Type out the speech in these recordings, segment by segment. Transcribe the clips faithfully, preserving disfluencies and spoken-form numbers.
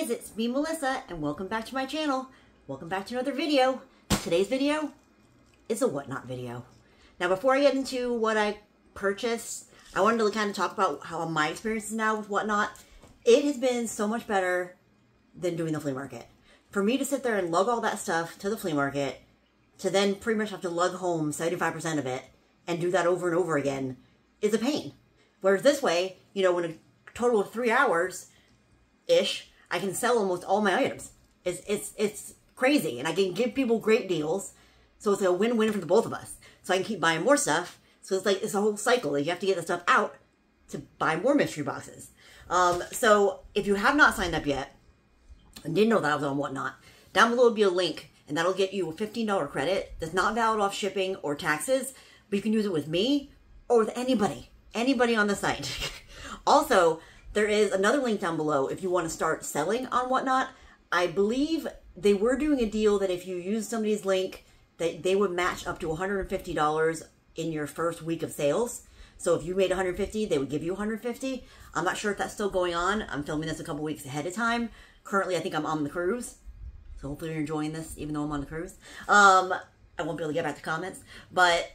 guys, it's me, Melissa, and welcome back to my channel. Welcome back to another video. Today's video is a Whatnot video. Now, before I get into what I purchased, I wanted to kind of talk about how my experience is now with Whatnot. It has been so much better than doing the flea market. For me to sit there and lug all that stuff to the flea market, to then pretty much have to lug home seventy-five percent of it, and do that over and over again, is a pain. Whereas this way, you know, in a total of three hours-ish, I can sell almost all my items. It's, it's, it's crazy, and I can give people great deals, so it's a win-win for the both of us. So I can keep buying more stuff, so it's like, it's a whole cycle. Like, you have to get the stuff out to buy more mystery boxes. Um, so if you have not signed up yet, and didn't know that I was on Whatnot, down below will be a link, and that'll get you a fifteen dollar credit that's not valid off shipping or taxes, but you can use it with me or with anybody, anybody on the site. Also, there is another link down below if you want to start selling on Whatnot. I believe they were doing a deal that if you use somebody's link, that they would match up to one hundred fifty dollars in your first week of sales. So if you made one hundred fifty dollars, they would give you one hundred fifty dollars. I'm not sure if that's still going on. I'm filming this a couple weeks ahead of time. Currently, I think I'm on the cruise. So hopefully you're enjoying this, even though I'm on the cruise. Um, I won't be able to get back to comments, but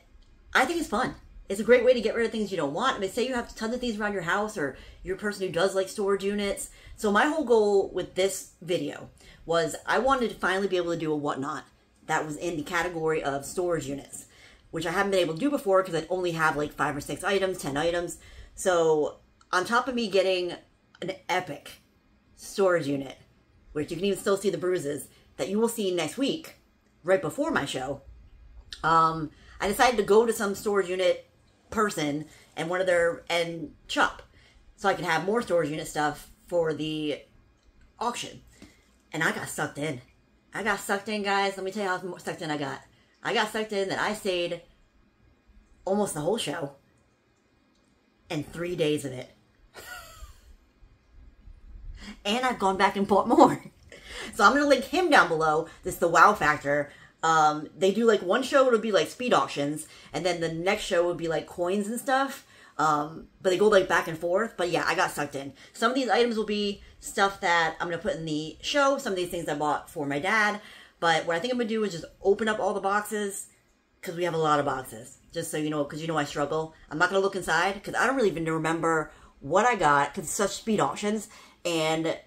I think it's fun. It's a great way to get rid of things you don't want. I mean, say you have tons of things around your house, or you're a person who does like storage units. So my whole goal with this video was I wanted to finally be able to do a Whatnot that was in the category of storage units, which I haven't been able to do before because I only have like five or six items, ten items. So on top of me getting an epic storage unit, which you can even still see the bruises that you will see next week, right before my show, um, I decided to go to some storage unit person and one of their, and shop, so I could have more storage unit stuff for the auction. And I got sucked in. I got sucked in, guys. Let me tell you how sucked in I got. I got sucked in that I stayed almost the whole show and three days of it. And I've gone back and bought more. So I'm going to link him down below. This is the wow factor. Um, they do like one show, it'll be like speed auctions, and then the next show would be like coins and stuff. Um, but they go like back and forth. But yeah, I got sucked in. Some of these items will be stuff that I'm going to put in the show. Some of these things I bought for my dad. But what I think I'm going to do is just open up all the boxes, because we have a lot of boxes. Just so you know, because you know I struggle. I'm not going to look inside, because I don't really even remember what I got, because it's such speed auctions. And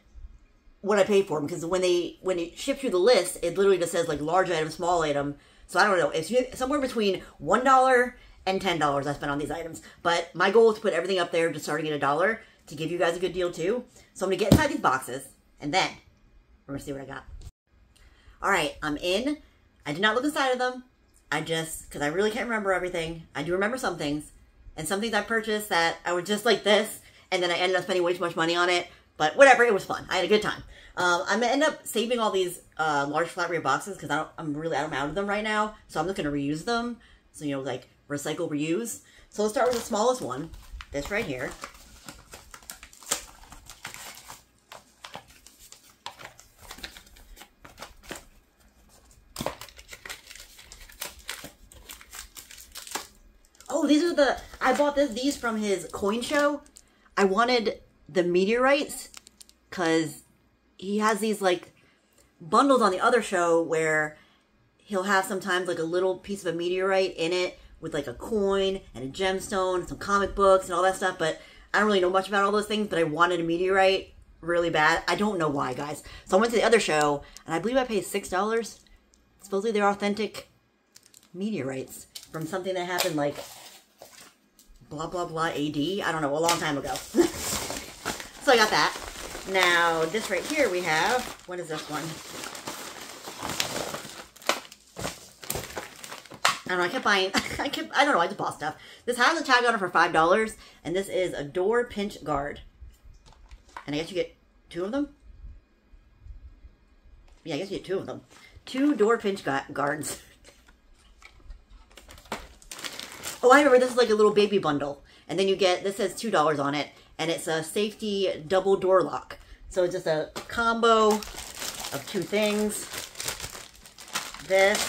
what I paid for them, because when they when it ships you the list, it literally just says like large item, small item. So I don't know. It's somewhere between one dollar and ten dollars I spent on these items. But my goal is to put everything up there, just starting at a dollar, to give you guys a good deal too. So I'm gonna get inside these boxes, and then we're gonna see what I got. All right, I'm in. I did not look inside of them. I just because I really can't remember everything. I do remember some things, and some things I purchased that I was just like this, and then I ended up spending way too much money on it. But whatever, it was fun. I had a good time. Um, I'm going to end up saving all these uh, large flat rate boxes because I'm really I'm out of them right now. So I'm just going to reuse them. So, you know, like recycle, reuse. So let's start with the smallest one. This right here. Oh, these are the... I bought this, these from his coin show. I wanted... the meteorites, because he has these like bundles on the other show where he'll have sometimes like a little piece of a meteorite in it with like a coin and a gemstone and some comic books and all that stuff. But I don't really know much about all those things, but I wanted a meteorite really bad. I don't know why, guys. So I went to the other show and I believe I paid six dollars. Supposedly they're authentic meteorites from something that happened like blah, blah, blah, A D. I don't know, a long time ago. So I got that. Now, this right here we have, what is this one? I don't know, I kept buying, I kept, I don't know, I just bought stuff. This has a tag on it for five dollars, and this is a door pinch guard. And I guess you get two of them? Yeah, I guess you get two of them. Two door pinch guards. Oh, I remember, this is like a little baby bundle. And then you get, this says two dollars on it. And it's a safety double door lock. So it's just a combo of two things. This.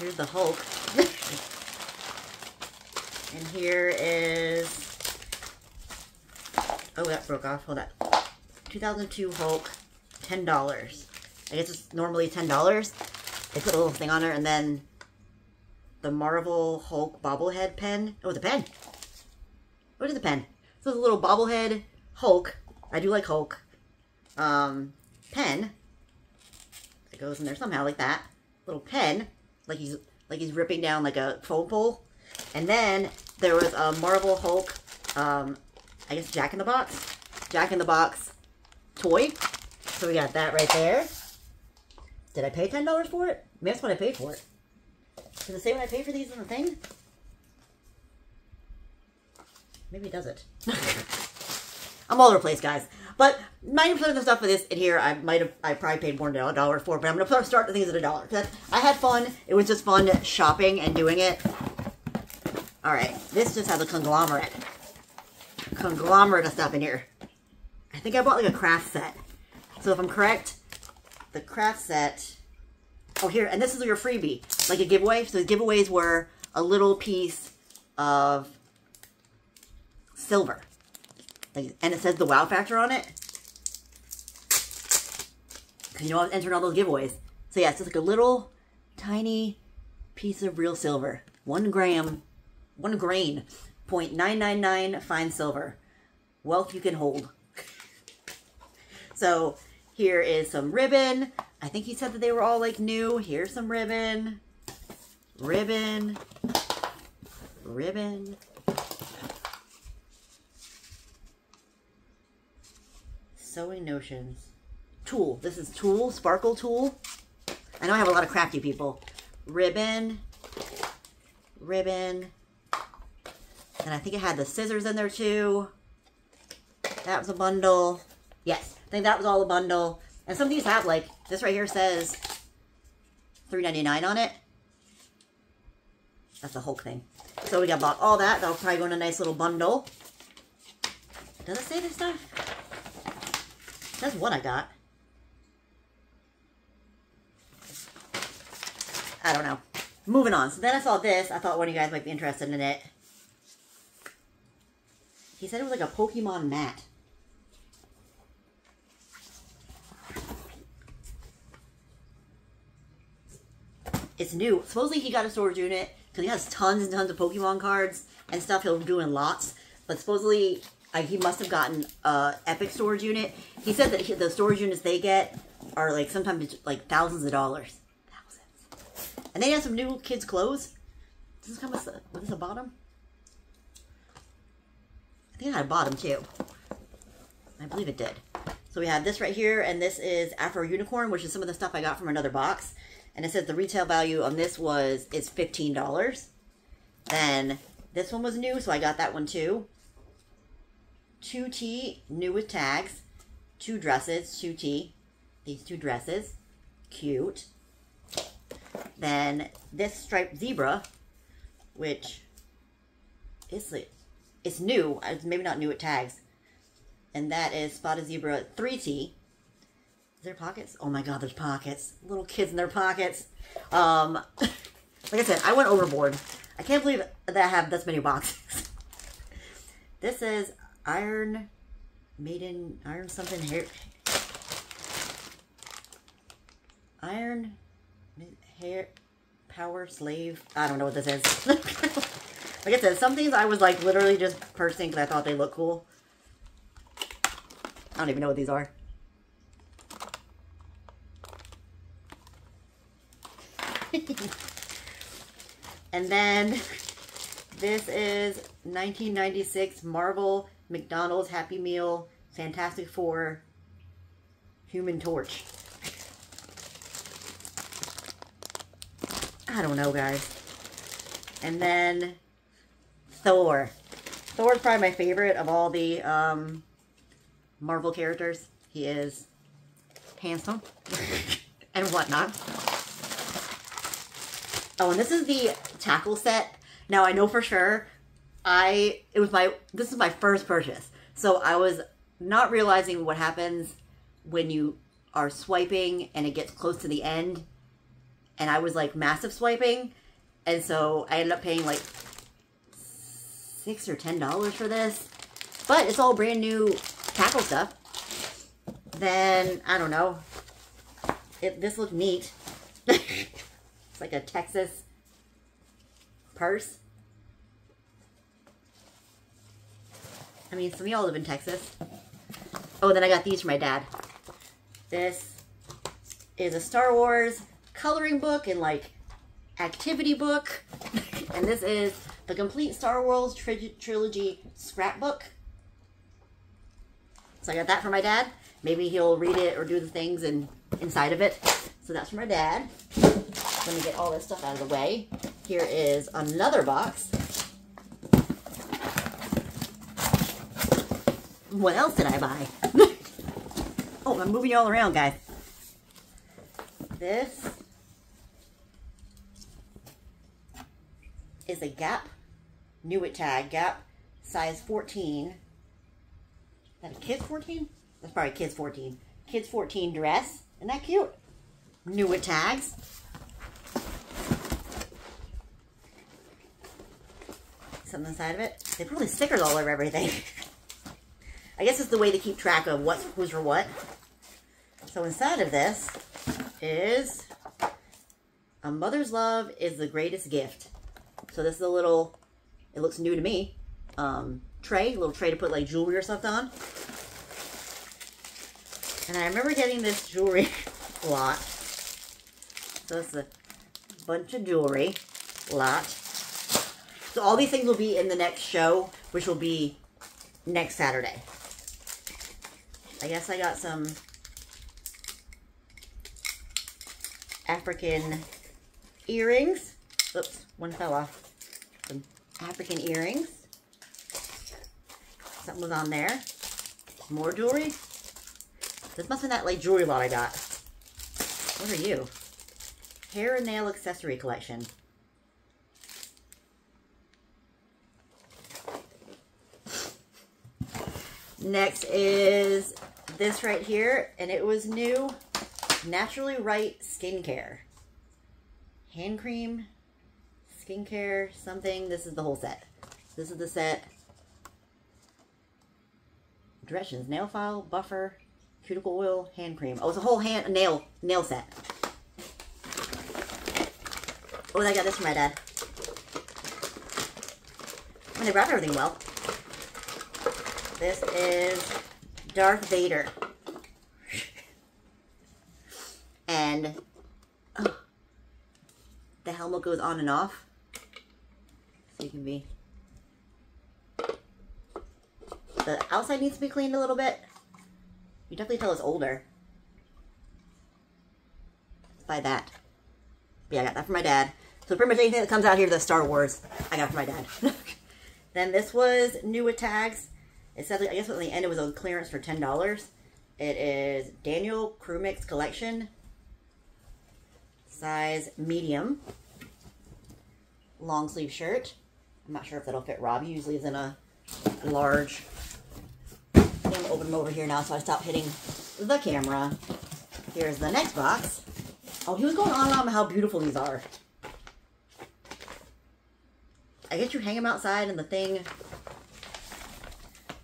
Here's the Hulk. And here is Oh, that broke off. Hold on. two thousand two Hulk, ten dollars. I guess it's normally ten dollars. They put a little thing on there, and then the Marvel Hulk bobblehead pen. Oh, the pen. What is the pen? So the little bobblehead Hulk. I do like Hulk. Um, pen. It goes in there somehow like that. Little pen, like he's like he's ripping down like a phone pole. And then there was a Marvel Hulk. Um, I guess Jack in the Box. Jack in the Box toy. So we got that right there. Did I pay ten dollars for it? Maybe that's what I paid for it. Does it say what I paid for these on the thing? Maybe it doesn't. I'm all over the place, guys. But ninety percent of the stuff for this in here, I might have, I probably paid more than a dollar for, but I'm going to start the things at a dollar. I had fun. It was just fun shopping and doing it. Alright, this just has a conglomerate. Conglomerate of stuff in here. I think I bought like a craft set. So if I'm correct, the craft set... Oh, here, and this is your freebie, like a giveaway. So the giveaways were a little piece of silver. Like, and it says the wow factor on it. You know, I've entered all those giveaways. So yeah, it's just like a little tiny piece of real silver. One gram, one grain, zero point nine nine nine fine silver. Wealth you can hold. So here is some ribbon. I think he said that they were all like new. Here's some ribbon, ribbon, ribbon, sewing notions, tool. This is tool, sparkle tool. I know I have a lot of crafty people. Ribbon, ribbon, and I think it had the scissors in there too. That was a bundle. Yes, I think that was all a bundle. And some of these have, like, this right here says three ninety-nine on it. That's the Hulk thing. So we got bought all that. That'll probably go in a nice little bundle. Does it say this stuff? That's what I got. I don't know. Moving on. So then I saw this. I thought one of you guys might be interested in it. He said it was like a Pokemon mat. It's new. Supposedly he got a storage unit because he has tons and tons of Pokemon cards and stuff. He'll do in lots. But supposedly uh, he must have gotten an uh, epic storage unit. He said that he, the storage units they get are like sometimes like thousands of dollars. Thousands. And they have some new kids' clothes. Does this come with a, with a bottom? I think I had a bottom too. I believe it did. So we have this right here, and this is Afro Unicorn, which is some of the stuff I got from another box. And it says the retail value on this was is fifteen dollars. Then this one was new, so I got that one too. Two T, new with tags. Two dresses, two T. These two dresses. Cute. Then this striped zebra, which is it's new. It's maybe not new with tags. And that is Spotted Zebra three T. Their pockets? Oh my god, there's pockets. Little kids in their pockets. Um, like I said, I went overboard. I can't believe that I have this many boxes. This is Iron Maiden, Iron something hair. Iron hair, Power Slave. I don't know what this is. Like I said, some things I was like literally just purchasing because I thought they looked cool. I don't even know what these are. And then this is nineteen ninety-six Marvel, McDonald's, Happy Meal, Fantastic Four, Human Torch. I don't know, guys. And then Thor. Thor's probably my favorite of all the um, Marvel characters. He is handsome and whatnot. Oh, and this is the tackle set. Now I know for sure, I it was my this is my first purchase, so I was not realizing what happens when you are swiping and it gets close to the end, and I was like massive swiping, and so I ended up paying like six or ten dollars for this, but it's all brand new tackle stuff. Then, I don't know. It, this looked neat. It's like a Texas purse. I mean, some of y'all live in Texas. Oh, then I got these for my dad. This is a Star Wars coloring book and like activity book. And this is the complete Star Wars tri trilogy scrapbook. So I got that for my dad. Maybe he'll read it or do the things in, inside of it. So that's for my dad. Let me get all this stuff out of the way. Here is another box. What else did I buy? Oh, I'm moving you all around, guys. This is a Gap New It tag. Gap size fourteen. Is that a kid's fourteen? That's probably kids fourteen. Kids fourteen dress. Isn't that cute? New It tags. Something inside of it. They put all these stickers all over everything. I guess it's the way to keep track of what's who's for what. So inside of this is a mother's love is the greatest gift. So this is a little, it looks new to me, um, tray, a little tray to put like jewelry or something on. And I remember getting this jewelry lot. So it's a bunch of jewelry lot. So all these things will be in the next show, which will be next Saturday. I guess I got some African earrings. Oops, one fell off. Some African earrings. Something was on there. More jewelry. This must have been that like jewelry lot I got. What are you? Hair and nail accessory collection. Next is this right here, and it was new. Naturally Right skincare. Hand cream, skincare, something. This is the whole set. This is the set. Directions, nail file, buffer, cuticle oil, hand cream. Oh, it's a whole hand nail nail set. Oh, and I got this from my dad. And they wrap everything well. This is Darth Vader. And oh, the helmet goes on and off. So you can be. The outside needs to be cleaned a little bit. You definitely tell it's older by that. But yeah, I got that for my dad. So pretty much anything that comes out here that's Star Wars, I got for my dad. Then this was new with tags. It said, I guess at the end it was on clearance for ten dollars. It is Daniel Crewmix collection. Size medium. Long sleeve shirt. I'm not sure if that'll fit Rob. He usually is in a large. I'm going to open him over here now so I stop hitting the camera. Here's the next box. Oh, he was going on and on about how beautiful these are. I guess you hang them outside and the thing...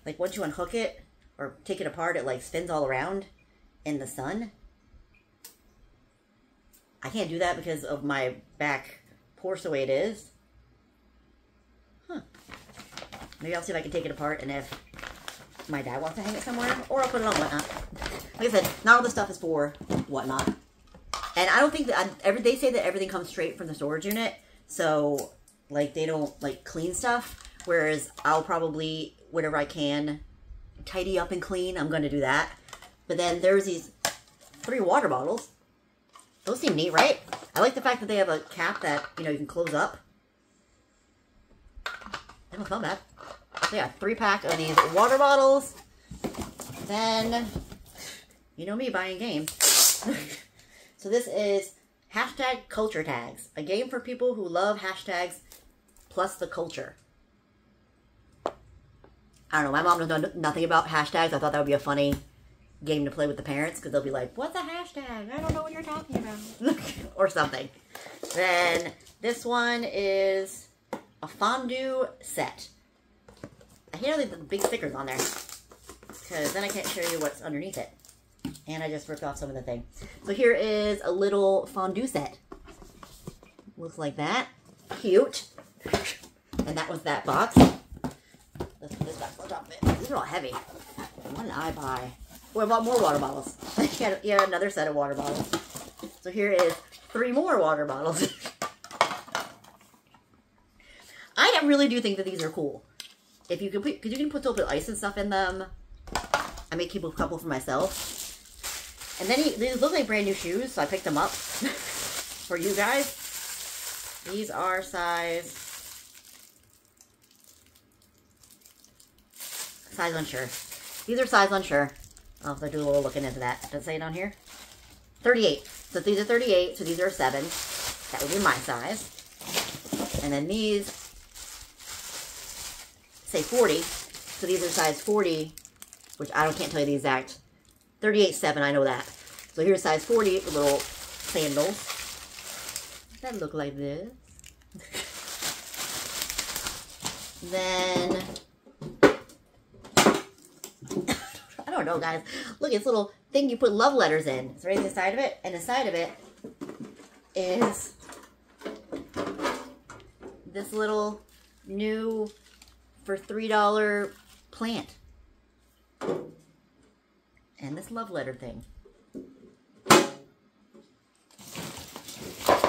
Like, once you unhook it, or take it apart, it, like, spins all around in the sun. I can't do that because of my back porous the way it is. Huh. Maybe I'll see if I can take it apart, and if my dad wants to hang it somewhere, or I'll put it on Whatnot. Like I said, not all this stuff is for Whatnot. And I don't think that... I, every, they say that everything comes straight from the storage unit, so, like, they don't, like, clean stuff. Whereas, I'll probably... whatever I can tidy up and clean, I'm going to do that. But then there's these three water bottles. Those seem neat, right? I like the fact that they have a cap that, you know, you can close up. They don't smell bad. So yeah, three pack of these water bottles. Then, you know me, buying games. So this is hashtag culture tags. A game for people who love hashtags plus the culture. I don't know, my mom knows nothing about hashtags. I thought that would be a funny game to play with the parents because they'll be like, what's a hashtag? I don't know what you're talking about. Or something. Then this one is a fondue set. I hate all these big stickers on there, because then I can't show you what's underneath it. And I just ripped off some of the thing. So here is a little fondue set. Looks like that. Cute. And that was that box. Let's put this box on top of it. These are all heavy. What did I buy? Oh, I bought more water bottles. Yeah, yeah, another set of water bottles. So here is three more water bottles. I really do think that these are cool. If you can put, because you can put little bit of ice and stuff in them. I may keep a couple for myself. And then he, these look like brand new shoes, so I picked them up for you guys. These are size, size unsure. These are size unsure. I'll have to do a little looking into that. Does it say it on here? thirty-eight. So these are thirty-eight, so these are seven. That would be my size. And then these say forty. So these are size forty. Which I don't, can't tell you the exact. thirty-eight seven, I know that. So here's size forty, little sandals. That look like this. Then, I don't know, guys. Look, it's a little thing you put love letters in. It's right inside of it. And inside of it is this little new, for three dollars, plant. And this love letter thing.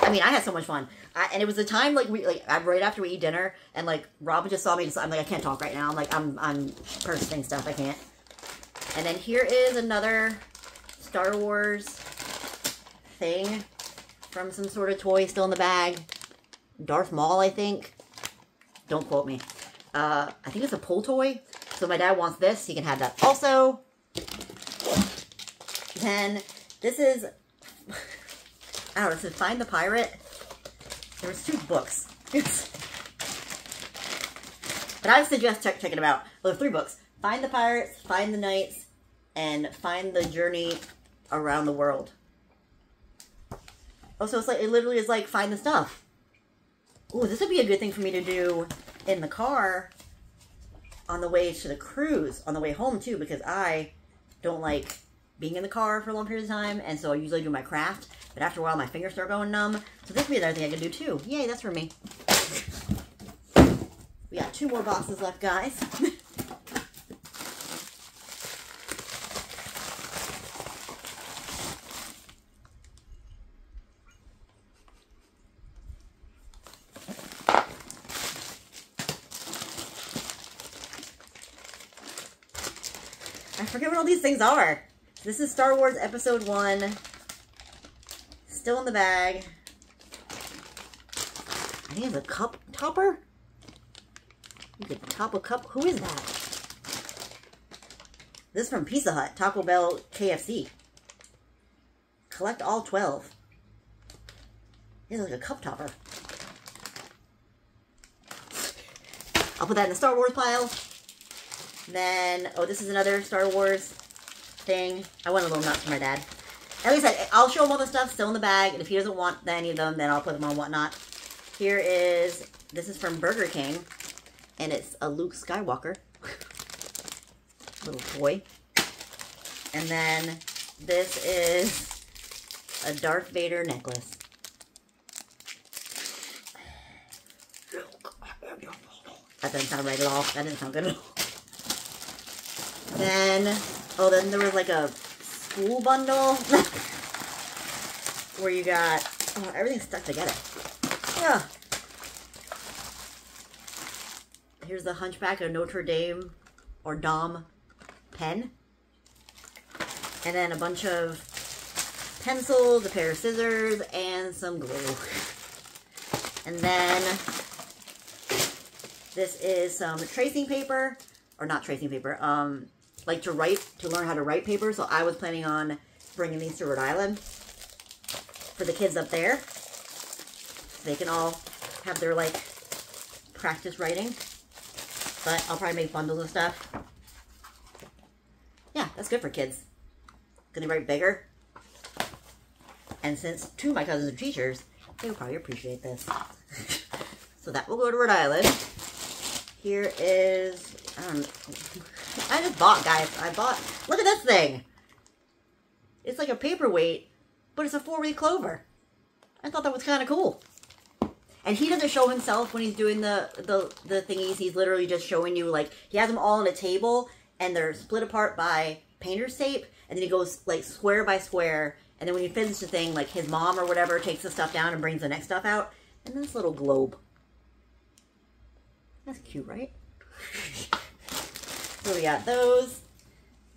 I mean, I had so much fun. I, and it was a time, like, we, like, right after we eat dinner, and, like, Robin just saw me, just, I'm like, I can't talk right now. I'm like, I'm, I'm purchasing stuff, I can't. And then here is another Star Wars thing from some sort of toy still in the bag. Darth Maul, I think. Don't quote me. Uh, I think it's a pull toy. So my dad wants this, he can have that also. Then, this is, I don't know, this is Find the Pirate. There was two books. But I suggest check, checking them out. Well, there are three books. Find the Pirates, Find the Knights, and Find the Journey Around the World. Oh, so it's like, it literally is like, find the stuff. Ooh, this would be a good thing for me to do in the car on the way to the cruise, on the way home too, because I don't like being in the car for a long period of time, and so I usually do my craft, but after a while my fingers start going numb, so this would be another thing I could do too. Yay, that's for me. We got two more boxes left, guys. I forget what all these things are. This is Star Wars Episode one. Still in the bag. I think it's a cup topper? You could top a cup. Who is that? This is from Pizza Hut, Taco Bell, K F C. Collect all twelve. This is like a cup topper. I'll put that in the Star Wars pile. Then, oh, this is another Star Wars thing. I went a little nuts for my dad. At least I, I'll show him all the stuff still in the bag, and if he doesn't want any of them, then I'll put them on Whatnot. Here is, this is from Burger King, and it's a Luke Skywalker. Little boy. And then this is a Darth Vader necklace. That doesn't sound right at all. That didn't sound good at all. Then, oh, then there was like a school bundle where you got, oh, everything's stuck together. Yeah. Here's the Hunchback of Notre Dame or Dom pen. And then a bunch of pencils, a pair of scissors, and some glue. And then this is some tracing paper, or not tracing paper, um, like to write, to learn how to write paper. So I was planning on bringing these to Rhode Island for the kids up there. They can all have their, like, practice writing. But I'll probably make bundles of stuff. Yeah, that's good for kids. Gonna write bigger. And since two of my cousins are teachers, they will probably appreciate this. So that will go to Rhode Island. Here is I don't know. I just bought, guys. I bought. Look at this thing. It's like a paperweight, but it's a four-leaf clover. I thought that was kind of cool. And he doesn't show himself when he's doing the, the, the thingies. He's literally just showing you, like, he has them all on a table, and they're split apart by painter's tape, and then he goes, like, square by square, and then when he finishes the thing, like, his mom or whatever takes the stuff down and brings the next stuff out, and this little globe. That's cute, right? So we got those,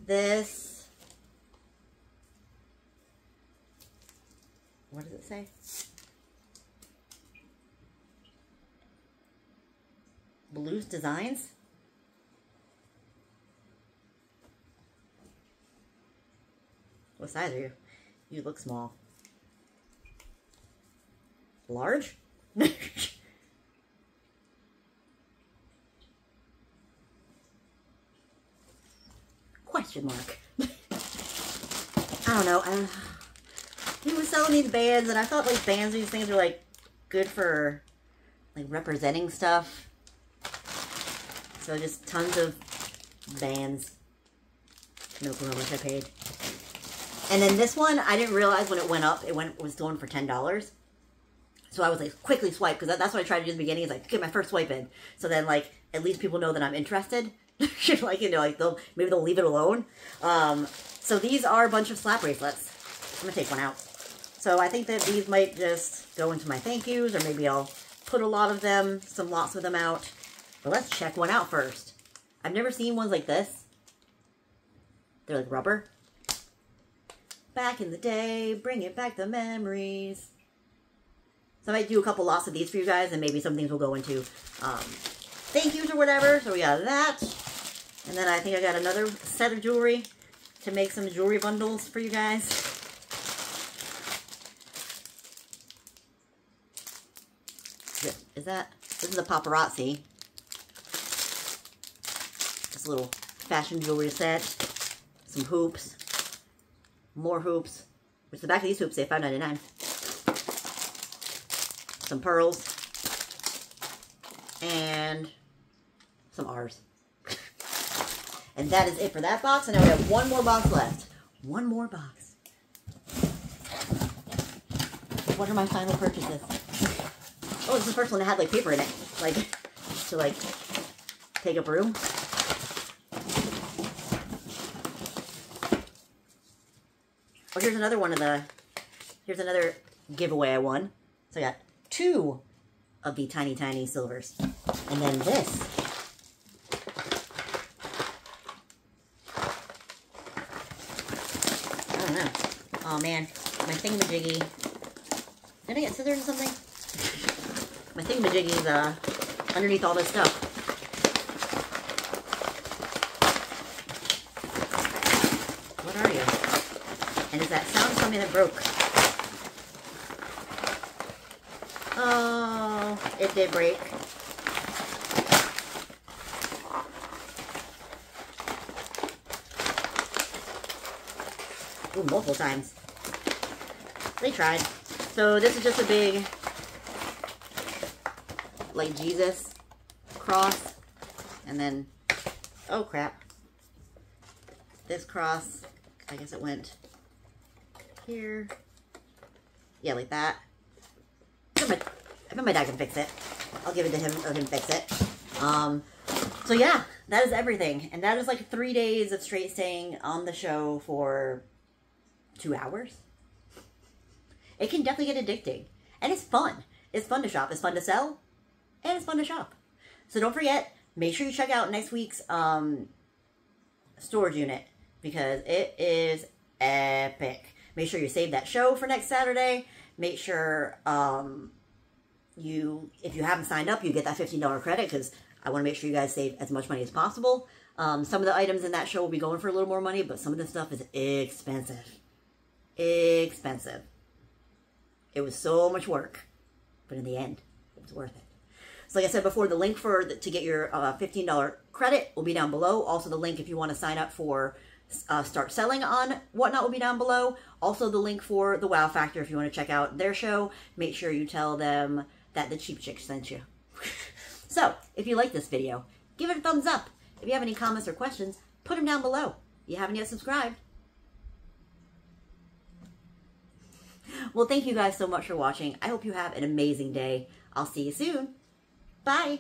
this, what does it say? Blue's Designs? What size are you? You look small. Large? Question mark. I don't know. I, he was selling these bands, and I thought like bands, these things are like good for like representing stuff. So just tons of bands. No clue how much I paid. And then this one, I didn't realize when it went up, it went was going for ten dollars. So I was like, quickly swipe, because that, that's what I tried to do in the beginning, is like, get my first swipe in. So then like, at least people know that I'm interested. Like, you know, like they'll, maybe they'll leave it alone. Um, so these are a bunch of slap bracelets. I'm gonna take one out. So I think that these might just go into my thank yous, or maybe I'll put a lot of them, some lots of them out. But let's check one out first. I've never seen ones like this. They're like rubber. Back in the day, bringing back the memories. So I might do a couple lots of these for you guys, and maybe some things will go into um, thank yous or whatever. So we got that. And then I think I got another set of jewelry to make some jewelry bundles for you guys. Is that, this is the Paparazzi. Little fashion jewelry set, some hoops, more hoops, which the back of these hoops say five ninety-nine, some pearls, and some R's. And that is it for that box, and now we have one more box left. One more box. What are my final purchases? Oh, this is the first one that had like paper in it, like to like take up room. Oh, here's another one of the, here's another giveaway I won. So I got two of the tiny, tiny silvers. And then this. I don't know. Oh man, my thingamajiggy. Did I get scissors or something? My thingamajiggy's uh, underneath all this stuff. And is that sound something that broke? Oh, it did break. Ooh, multiple times. They tried. So this is just a big, like, Jesus cross. And then, oh crap. This cross, I guess it went here. Yeah, like that. I bet, my, I bet my dad can fix it. I'll give it to him, let him fix it. Um, so yeah, that is everything. And that is like three days of straight staying on the show for two hours. It can definitely get addicting. And it's fun. It's fun to shop. It's fun to sell. And it's fun to shop. So don't forget, make sure you check out next week's um, storage unit, because it is epic. Make sure you save that show for next Saturday. Make sure um, you, if you haven't signed up, you get that fifteen dollar credit, because I want to make sure you guys save as much money as possible. Um, some of the items in that show will be going for a little more money, but some of this stuff is expensive. Expensive. It was so much work, but in the end, it was worth it. So like I said before, the link for the, to get your uh, fifteen dollar credit will be down below. Also the link if you want to sign up for Uh, start selling on Whatnot will be down below. Also the link for the Wow Factor if you want to check out their show. Make sure you tell them that the Cheap Chick sent you. So if you like this video, give it a thumbs up. If you have any comments or questions, put them down below. If you haven't yet subscribed. Well, thank you guys so much for watching. I hope you have an amazing day. I'll see you soon. Bye.